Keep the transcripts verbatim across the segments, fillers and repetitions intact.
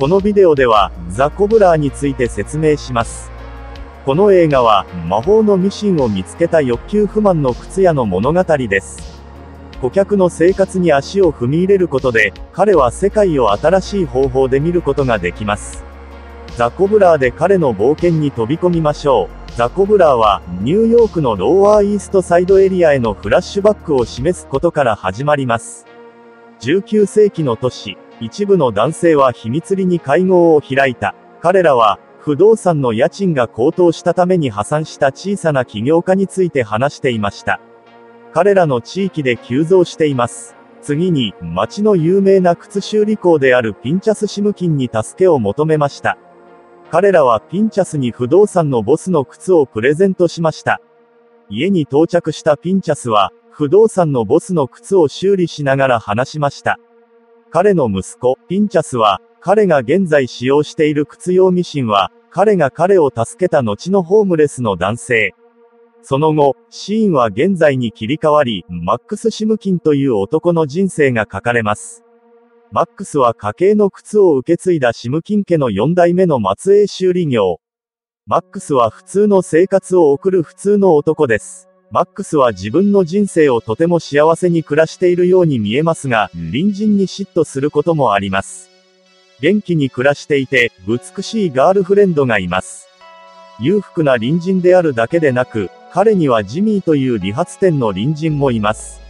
このビデオでは、ザ・コブラーについて説明します。この映画は、魔法のミシンを見つけた欲求不満の靴屋の物語です。顧客の生活に足を踏み入れることで、彼は世界を新しい方法で見ることができます。ザ・コブラーで彼の冒険に飛び込みましょう。ザ・コブラーは、ニューヨークのローワーイーストサイドエリアへのフラッシュバックを示すことから始まります。じゅうきゅうせいきの都市、一部の男性は秘密裏に会合を開いた。彼らは、不動産の家賃が高騰したために破産した小さな起業家について話していました。彼らの地域で急増しています。次に、町の有名な靴修理工であるピンチャス・シムキンに助けを求めました。彼らはピンチャスに不動産のボスの靴をプレゼントしました。家に到着したピンチャスは、不動産のボスの靴を修理しながら話しました。彼の息子、ピンチャスは、彼が現在使用している靴用ミシンは、彼が彼を助けた後のホームレスの男性。その後、シーンは現在に切り替わり、マックス・シムキンという男の人生が書かれます。マックスは家系の靴を受け継いだシムキン家のよんだいめの末裔修理業。マックスは普通の生活を送る普通の男です。マックスは自分の人生をとても幸せに暮らしているように見えますが、隣人に嫉妬することもあります。元気に暮らしていて、美しいガールフレンドがいます。裕福な隣人であるだけでなく、彼にはジミーという理髪店の隣人もいます。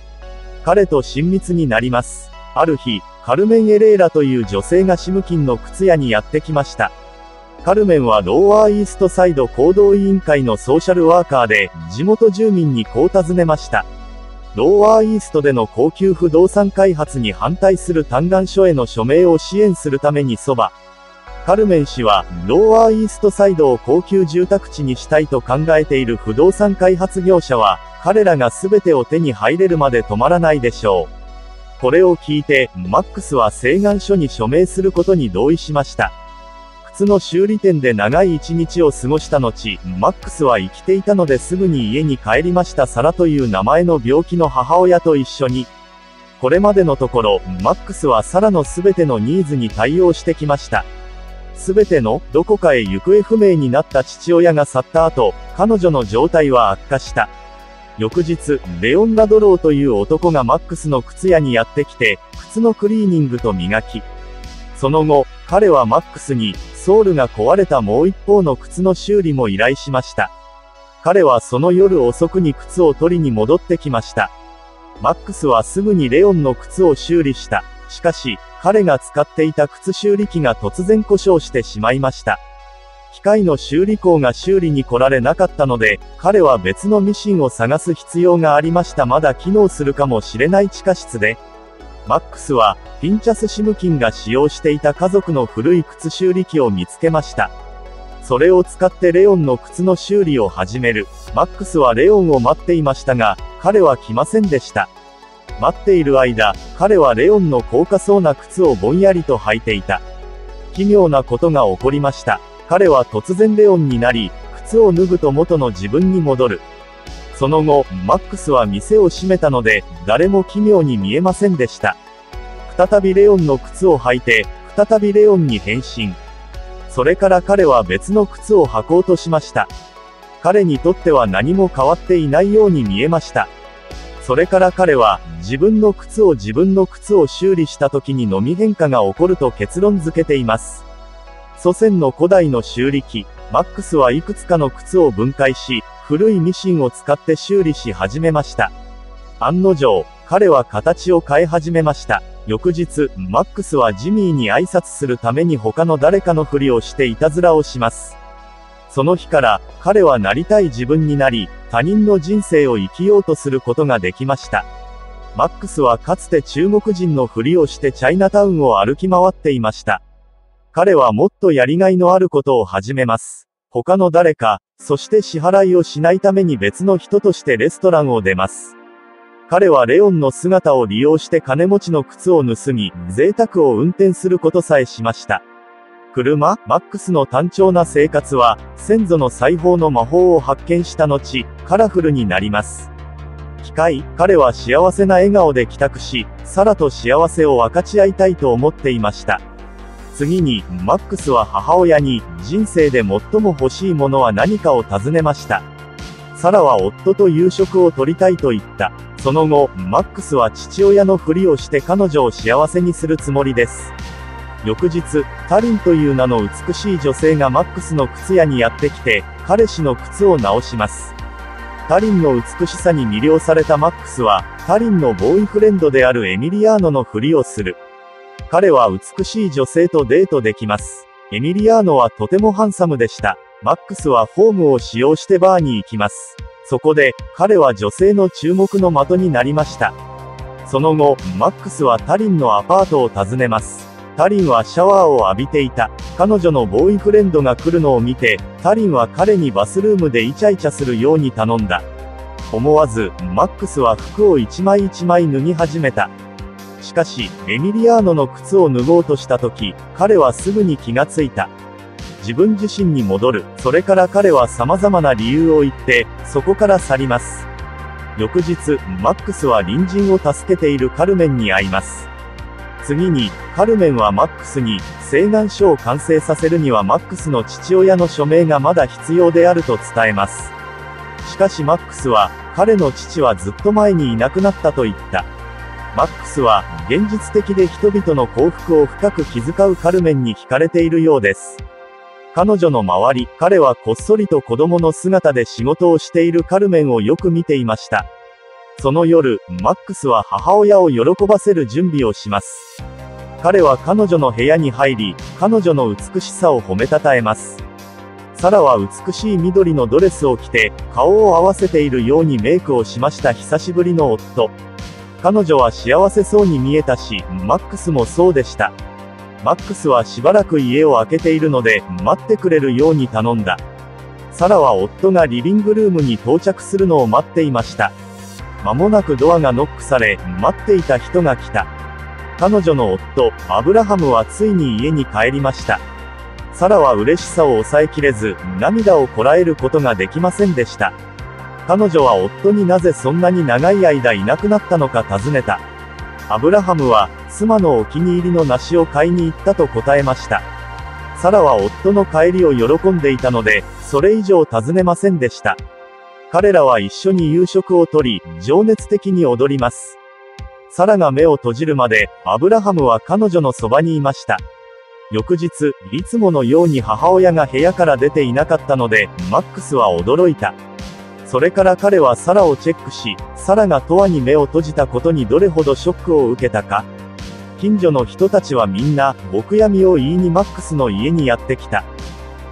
彼と親密になります。ある日、カルメン・エレーラという女性がシムキンの靴屋にやってきました。カルメンはローワーイーストサイド行動委員会のソーシャルワーカーで、地元住民にこう尋ねました。ローワーイーストでの高級不動産開発に反対する嘆願書への署名を支援するためにそば。カルメン氏は、ローワーイーストサイドを高級住宅地にしたいと考えている不動産開発業者は、彼らが全てを手に入れるまで止まらないでしょう。これを聞いて、マックスは請願書に署名することに同意しました。靴の修理店で長い一日を過ごした後、マックスは生きていたのですぐに家に帰りました。サラという名前の病気の母親と一緒に。これまでのところ、マックスはサラのすべてのニーズに対応してきました。すべての、どこかへ行方不明になった父親が去った後、彼女の状態は悪化した。翌日、レオン・ラドローという男がマックスの靴屋にやってきて、靴のクリーニングと磨き。その後、彼はマックスに、ソールが壊れたもう一方の靴の修理も依頼しました。彼はその夜遅くに靴を取りに戻ってきました。マックスはすぐにレオンの靴を修理した。しかし、彼が使っていた靴修理機が突然故障してしまいました。機械の修理工が修理に来られなかったので、彼は別のミシンを探す必要がありました。まだ機能するかもしれない地下室で。マックスは、ピンチャス・シムキンが使用していた家族の古い靴修理機を見つけました。それを使ってレオンの靴の修理を始める。マックスはレオンを待っていましたが、彼は来ませんでした。待っている間、彼はレオンの高価そうな靴をぼんやりと履いていた。奇妙なことが起こりました。彼は突然レオンになり、靴を脱ぐと元の自分に戻る。その後、マックスは店を閉めたので、誰も奇妙に見えませんでした。再びレオンの靴を履いて、再びレオンに変身。それから彼は別の靴を履こうとしました。彼にとっては何も変わっていないように見えました。それから彼は、自分の靴を自分の靴を修理した時にのみ変化が起こると結論付けています。祖先の古代の修理機、マックスはいくつかの靴を分解し、古いミシンを使って修理し始めました。案の定、彼は形を変え始めました。翌日、マックスはジミーに挨拶するために他の誰かのふりをしていたずらをします。その日から、彼はなりたい自分になり、他人の人生を生きようとすることができました。マックスはかつて中国人のふりをしてチャイナタウンを歩き回っていました。彼はもっとやりがいのあることを始めます。他の誰か、そして支払いをしないために別の人としてレストランを出ます。彼はレオンの姿を利用して金持ちの靴を盗み、贅沢を運転することさえしました。車、マックスの単調な生活は、先祖の裁縫の魔法を発見した後、カラフルになります。機械、彼は幸せな笑顔で帰宅し、サラと幸せを分かち合いたいと思っていました。次に、マックスは母親に、人生で最も欲しいものは何かを尋ねました。サラは夫と夕食を取りたいと言った。その後、マックスは父親のふりをして彼女を幸せにするつもりです。翌日、タリンという名の美しい女性がマックスの靴屋にやってきて、彼氏の靴を直します。タリンの美しさに魅了されたマックスは、タリンのボーイフレンドであるエミリアーノのふりをする。彼は美しい女性とデートできます。エミリアーノはとてもハンサムでした。マックスはフォームを使用してバーに行きます。そこで、彼は女性の注目の的になりました。その後、マックスはタリンのアパートを訪ねます。タリンはシャワーを浴びていた。彼女のボーイフレンドが来るのを見て、タリンは彼にバスルームでイチャイチャするように頼んだ。思わず、マックスは服を一枚一枚脱ぎ始めた。しかし、エミリアーノの靴を脱ごうとした時、彼はすぐに気がついた。自分自身に戻る。それから彼は様々な理由を言って、そこから去ります。翌日、マックスは隣人を助けているカルメンに会います。次に、カルメンはマックスに、請願書を完成させるにはマックスの父親の署名がまだ必要であると伝えます。しかしマックスは、彼の父はずっと前にいなくなったと言った。マックスは、現実的で人々の幸福を深く気遣うカルメンに惹かれているようです。彼女の周り、彼はこっそりと子供の姿で仕事をしているカルメンをよく見ていました。その夜、マックスは母親を喜ばせる準備をします。彼は彼女の部屋に入り、彼女の美しさを褒めたたえます。サラは美しい緑のドレスを着て、顔を合わせているようにメイクをしました。久しぶりの夫。彼女は幸せそうに見えたし、マックスもそうでした。マックスはしばらく家を空けているので、待ってくれるように頼んだ。サラは夫がリビングルームに到着するのを待っていました。間もなくドアがノックされ、待っていた人が来た。彼女の夫、アブラハムはついに家に帰りました。サラは嬉しさを抑えきれず、涙をこらえることができませんでした。彼女は夫になぜそんなに長い間いなくなったのか尋ねた。アブラハムは、妻のお気に入りの梨を買いに行ったと答えました。サラは夫の帰りを喜んでいたので、それ以上尋ねませんでした。彼らは一緒に夕食をとり、情熱的に踊ります。サラが目を閉じるまで、アブラハムは彼女のそばにいました。翌日、いつものように母親が部屋から出ていなかったので、マックスは驚いた。それから彼はサラをチェックし、サラが永遠に目を閉じたことにどれほどショックを受けたか。近所の人たちはみんな、お悔やみを言いにマックスの家にやってきた。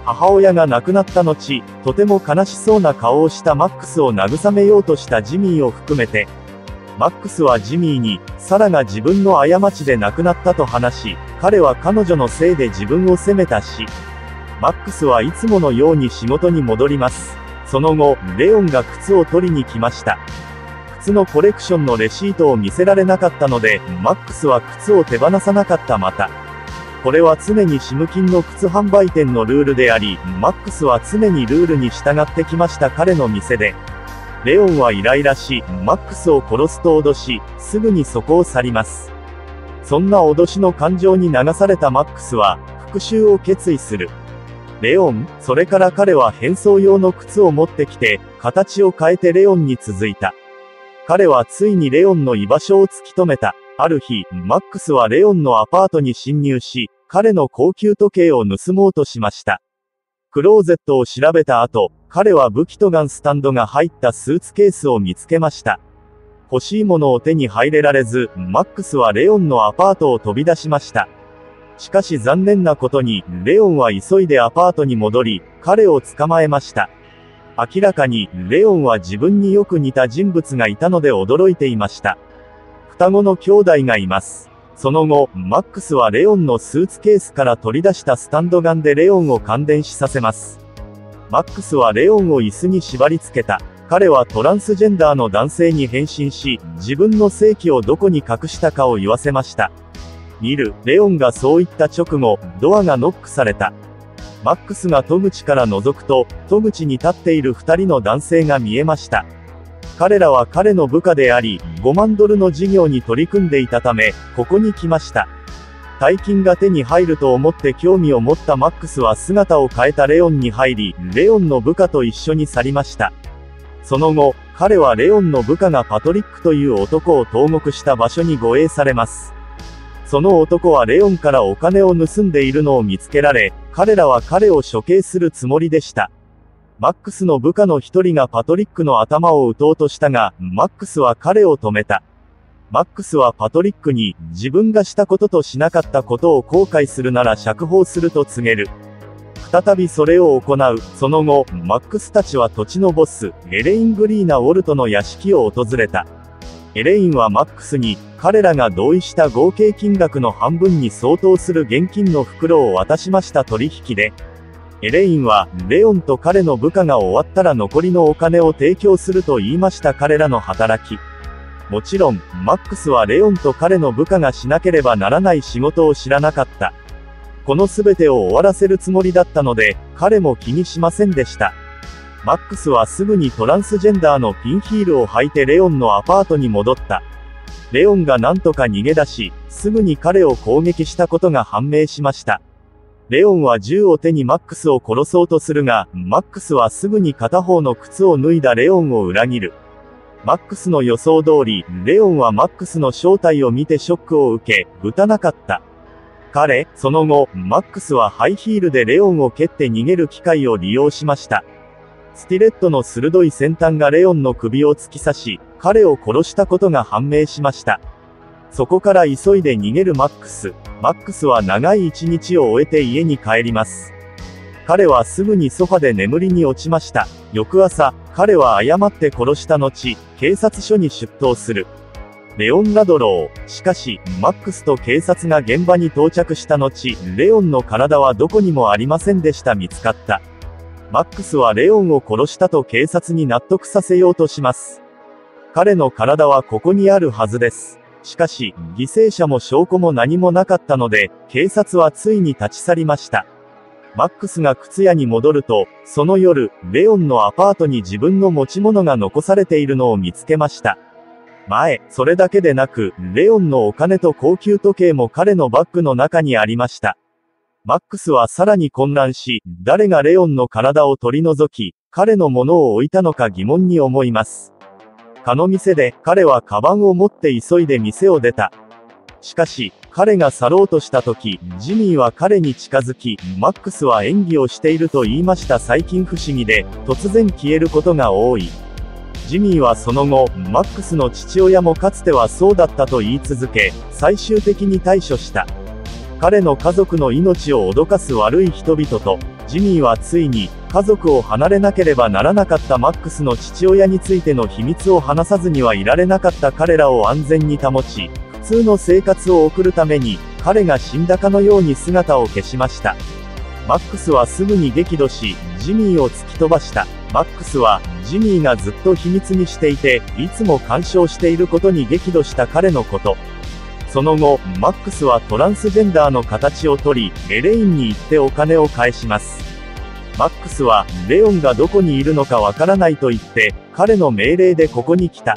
母親が亡くなった後、とても悲しそうな顔をしたマックスを慰めようとしたジミーを含めて、マックスはジミーに、サラが自分の過ちで亡くなったと話し、彼は彼女のせいで自分を責めたし、マックスはいつものように仕事に戻ります。その後、レオンが靴を取りに来ました。靴のコレクションのレシートを見せられなかったので、マックスは靴を手放さなかったまた。これは常にシムキンの靴販売店のルールであり、マックスは常にルールに従ってきました彼の店で。レオンはイライラし、マックスを殺すと脅し、すぐにそこを去ります。そんな脅しの感情に流されたマックスは、復讐を決意する。レオン、それから彼は変装用の靴を持ってきて、形を変えてレオンに続いた。彼はついにレオンの居場所を突き止めた。ある日、マックスはレオンのアパートに侵入し、彼の高級時計を盗もうとしました。クローゼットを調べた後、彼は武器とガンスタンドが入ったスーツケースを見つけました。欲しいものを手に入れられず、マックスはレオンのアパートを飛び出しました。しかし残念なことに、レオンは急いでアパートに戻り、彼を捕まえました。明らかに、レオンは自分によく似た人物がいたので驚いていました。双子の兄弟がいます。その後、マックスはレオンのスーツケースから取り出したスタンドガンでレオンを感電死させます。マックスはレオンを椅子に縛り付けた。彼はトランスジェンダーの男性に変身し、自分の性器をどこに隠したかを言わせました。見る、レオンがそう言った直後、ドアがノックされた。マックスが戸口から覗くと、戸口に立っている二人の男性が見えました。彼らは彼の部下であり、ごまんドルの事業に取り組んでいたため、ここに来ました。大金が手に入ると思って興味を持ったマックスは姿を変えたレオンに入り、レオンの部下と一緒に去りました。その後、彼はレオンの部下がパトリックという男を投獄した場所に護衛されます。その男はレオンからお金を盗んでいるのを見つけられ、彼らは彼を処刑するつもりでした。マックスの部下の一人がパトリックの頭を撃とうとしたが、マックスは彼を止めた。マックスはパトリックに、自分がしたこととしなかったことを後悔するなら釈放すると告げる。再びそれを行う。その後、マックスたちは土地のボス、エレイン・グリーナ・ウォルトの屋敷を訪れた。エレインはマックスに、彼らが同意した合計金額の半分に相当する現金の袋を渡しました取引で。エレインは、レオンと彼の部下が終わったら残りのお金を提供すると言いました彼らの働き。もちろん、マックスはレオンと彼の部下がしなければならない仕事を知らなかった。この全てを終わらせるつもりだったので、彼も気にしませんでした。マックスはすぐにトランスジェンダーのピンヒールを履いてレオンのアパートに戻った。レオンがなんとか逃げ出し、すぐに彼を攻撃したことが判明しました。レオンは銃を手にマックスを殺そうとするが、マックスはすぐに片方の靴を脱いだレオンを裏切る。マックスの予想通り、レオンはマックスの正体を見てショックを受け、撃たなかった。彼、その後、マックスはハイヒールでレオンを蹴って逃げる機会を利用しました。スティレットの鋭い先端がレオンの首を突き刺し、彼を殺したことが判明しました。そこから急いで逃げるマックス。マックスは長い一日を終えて家に帰ります。彼はすぐにソファで眠りに落ちました。翌朝、彼は誤って殺した後、警察署に出頭する。レオン・ラドロー。しかし、マックスと警察が現場に到着した後、レオンの体はどこにもありませんでした見つかった。マックスはレオンを殺したと警察に納得させようとします。彼の体はここにあるはずです。しかし、犠牲者も証拠も何もなかったので、警察はついに立ち去りました。マックスが靴屋に戻ると、その夜、レオンのアパートに自分の持ち物が残されているのを見つけました。前、それだけでなく、レオンのお金と高級時計も彼のバッグの中にありました。マックスはさらに混乱し、誰がレオンの体を取り除き、彼のものを置いたのか疑問に思います。蚊の店で、彼はカバンを持って急いで店を出た。しかし、彼が去ろうとした時、ジミーは彼に近づき、マックスは演技をしていると言いました最近不思議で、突然消えることが多い。ジミーはその後、マックスの父親もかつてはそうだったと言い続け、最終的に対処した。彼の家族の命を脅かす悪い人々と、ジミーはついに、家族を離れなければならなかったマックスの父親についての秘密を話さずにはいられなかった彼らを安全に保ち、普通の生活を送るために、彼が死んだかのように姿を消しました。マックスはすぐに激怒し、ジミーを突き飛ばした。マックスは、ジミーがずっと秘密にしていて、いつも干渉していることに激怒した彼のこと。その後、マックスはトランスジェンダーの形をとり、エレインに行ってお金を返します。マックスは、レオンがどこにいるのかわからないと言って、彼の命令でここに来た。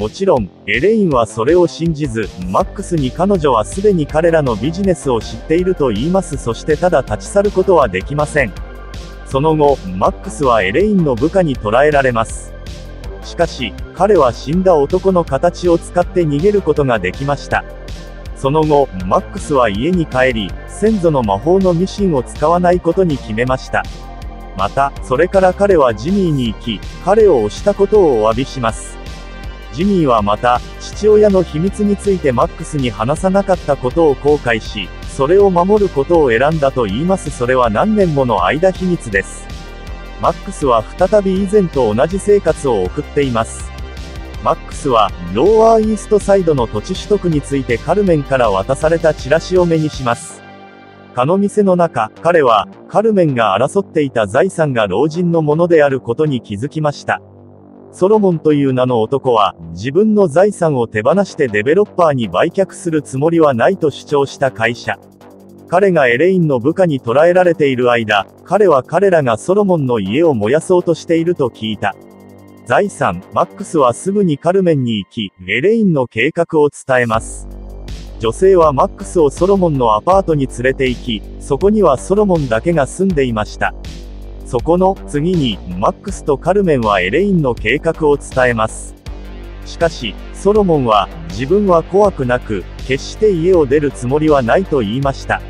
もちろん、エレインはそれを信じず、マックスに彼女はすでに彼らのビジネスを知っていると言います。そしてただ立ち去ることはできません。その後、マックスはエレインの部下に捕らえられます。しかし、彼は死んだ男の形を使って逃げることができました。その後、マックスは家に帰り、先祖の魔法のミシンを使わないことに決めました。また、それから彼はジミーに行き、彼を押したことをお詫びします。ジミーはまた、父親の秘密についてマックスに話さなかったことを後悔し、それを守ることを選んだと言います。それは何年もの間秘密です。マックスは再び以前と同じ生活を送っています。マックスは、ローアーイーストサイドの土地取得についてカルメンから渡されたチラシを目にします。蚊の店の中、彼は、カルメンが争っていた財産が老人のものであることに気づきました。ソロモンという名の男は、自分の財産を手放してデベロッパーに売却するつもりはないと主張した会社。彼がエレインの部下に捕らえられている間、彼は彼らがソロモンの家を燃やそうとしていると聞いた。財産、マックスはすぐにカルメンに行き、エレインの計画を伝えます。女性はマックスをソロモンのアパートに連れて行き、そこにはソロモンだけが住んでいました。そこの次に、マックスとカルメンはエレインの計画を伝えます。しかし、ソロモンは、自分は怖くなく、決して家を出るつもりはないと言いました。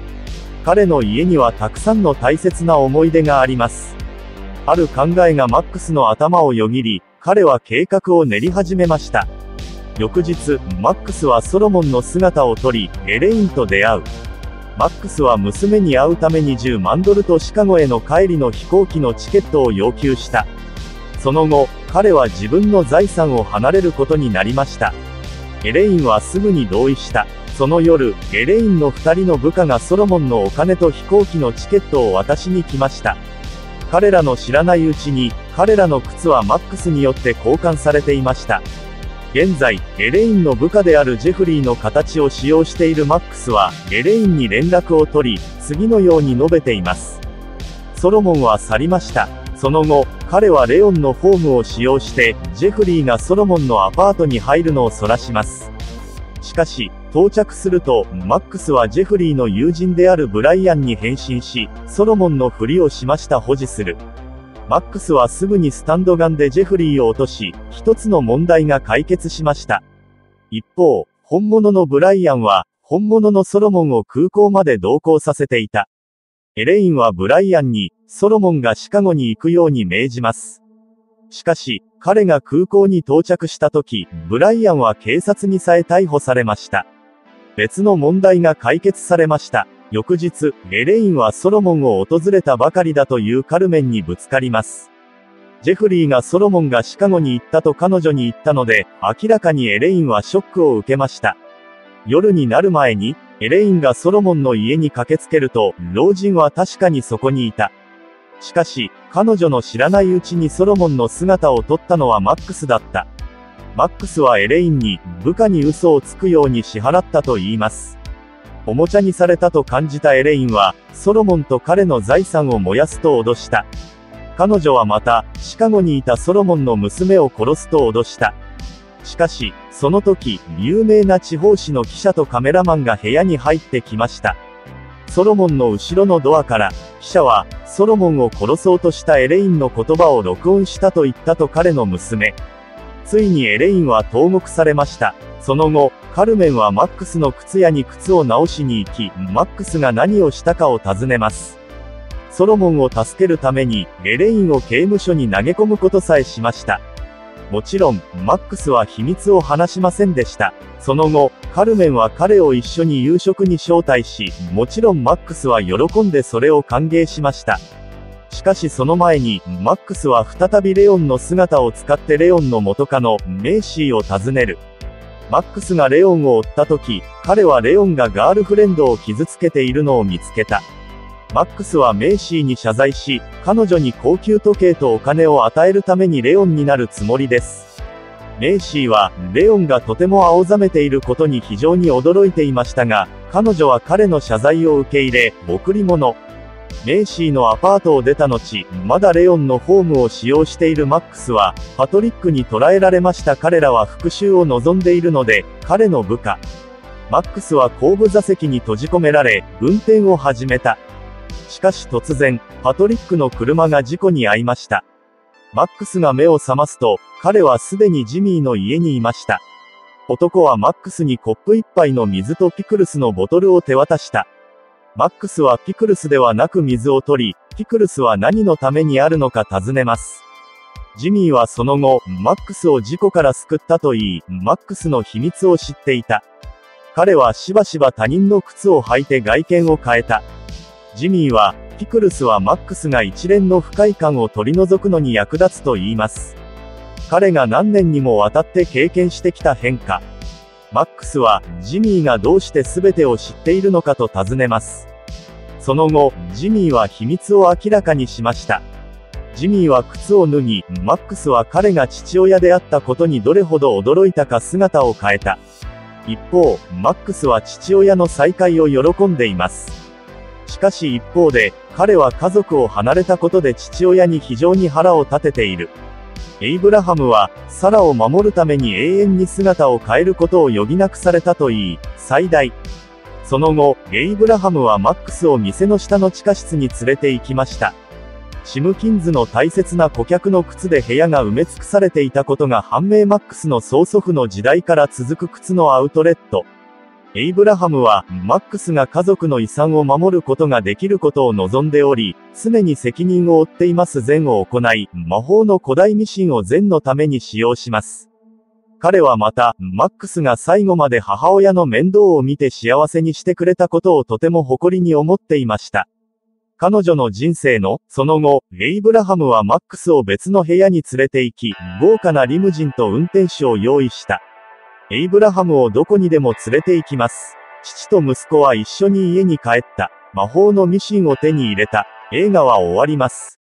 彼の家にはたくさんの大切な思い出があります。ある考えがマックスの頭をよぎり、彼は計画を練り始めました。翌日、マックスはソロモンの姿を撮り、エレインと出会う。マックスは娘に会うためにじゅうまんドルとシカゴへの帰りの飛行機のチケットを要求した。その後、彼は自分の財産を離れることになりました。エレインはすぐに同意した。その夜、エレインのふたりの部下がソロモンのお金と飛行機のチケットを渡しに来ました。彼らの知らないうちに、彼らの靴はマックスによって交換されていました。現在、エレインの部下であるジェフリーの形を使用しているマックスは、エレインに連絡を取り、次のように述べています。ソロモンは去りました。その後、彼はレオンのホームを使用して、ジェフリーがソロモンのアパートに入るのをそらします。しかし、到着すると、マックスはジェフリーの友人であるブライアンに変身し、ソロモンのふりをしました保持する。マックスはすぐにスタンドガンでジェフリーを落とし、一つの問題が解決しました。一方、本物のブライアンは、本物のソロモンを空港まで同行させていた。エレインはブライアンに、ソロモンがシカゴに行くように命じます。しかし、彼が空港に到着した時、ブライアンは警察にさえ逮捕されました。別の問題が解決されました。翌日、エレインはソロモンを訪れたばかりだというカルメンにぶつかります。ジェフリーがソロモンがシカゴに行ったと彼女に言ったので、明らかにエレインはショックを受けました。夜になる前に、エレインがソロモンの家に駆けつけると、老人は確かにそこにいた。しかし、彼女の知らないうちにソロモンの姿を撮ったのはマックスだった。マックスはエレインに、部下に嘘をつくように支払ったと言います。おもちゃにされたと感じたエレインは、ソロモンと彼の財産を燃やすと脅した。彼女はまた、シカゴにいたソロモンの娘を殺すと脅した。しかし、その時、有名な地方紙の記者とカメラマンが部屋に入ってきました。ソロモンの後ろのドアから、記者は、ソロモンを殺そうとしたエレインの言葉を録音したと言ったと彼の娘。ついにエレインは投獄されました。その後、カルメンはマックスの靴屋に靴を直しに行き、マックスが何をしたかを尋ねます。ソロモンを助けるために、エレインを刑務所に投げ込むことさえしました。もちろん、マックスは秘密を話しませんでした。その後、カルメンは彼を一緒に夕食に招待し、もちろんマックスは喜んでそれを歓迎しました。しかしその前に、マックスは再びレオンの姿を使ってレオンの元カノ、メイシーを訪ねる。マックスがレオンを追った時、彼はレオンがガールフレンドを傷つけているのを見つけた。マックスはメイシーに謝罪し、彼女に高級時計とお金を与えるためにレオンになるつもりです。メイシーは、レオンがとても青ざめていることに非常に驚いていましたが、彼女は彼の謝罪を受け入れ、贈り物。メイシーのアパートを出た後、まだレオンのホームを使用しているマックスは、パトリックに捕らえられました。彼らは復讐を望んでいるので、彼の部下。マックスは後部座席に閉じ込められ、運転を始めた。しかし突然、パトリックの車が事故に遭いました。マックスが目を覚ますと、彼はすでにジミーの家にいました。男はマックスにコップ一杯の水とピクルスのボトルを手渡した。マックスはピクルスではなく水を取り、ピクルスは何のためにあるのか尋ねます。ジミーはその後、マックスを事故から救ったと言い、マックスの秘密を知っていた。彼はしばしば他人の靴を履いて外見を変えた。ジミーは、ピクルスはマックスが一連の不快感を取り除くのに役立つと言います。彼が何年にもわたって経験してきた変化。マックスは、ジミーがどうして全てを知っているのかと尋ねます。その後、ジミーは秘密を明らかにしました。ジミーは靴を脱ぎ、マックスは彼が父親であったことにどれほど驚いたか姿を変えた。一方、マックスは父親の再会を喜んでいます。しかし一方で、彼は家族を離れたことで父親に非常に腹を立てている。エイブラハムは、サラを守るために永遠に姿を変えることを余儀なくされたといい、最大。その後、エイブラハムはマックスを店の下の地下室に連れて行きました。シムキンズの大切な顧客の靴で部屋が埋め尽くされていたことが判明。マックスの曽祖父の時代から続く靴のアウトレット。エイブラハムは、マックスが家族の遺産を守ることができることを望んでおり、常に責任を負っています。善を行い、魔法の古代ミシンを善のために使用します。彼はまた、マックスが最後まで母親の面倒を見て幸せにしてくれたことをとても誇りに思っていました。彼女の人生の、その後、エイブラハムはマックスを別の部屋に連れて行き、豪華なリムジンと運転手を用意した。エイブラハムをどこにでも連れて行きます。父と息子は一緒に家に帰った。魔法のミシンを手に入れた。映画は終わります。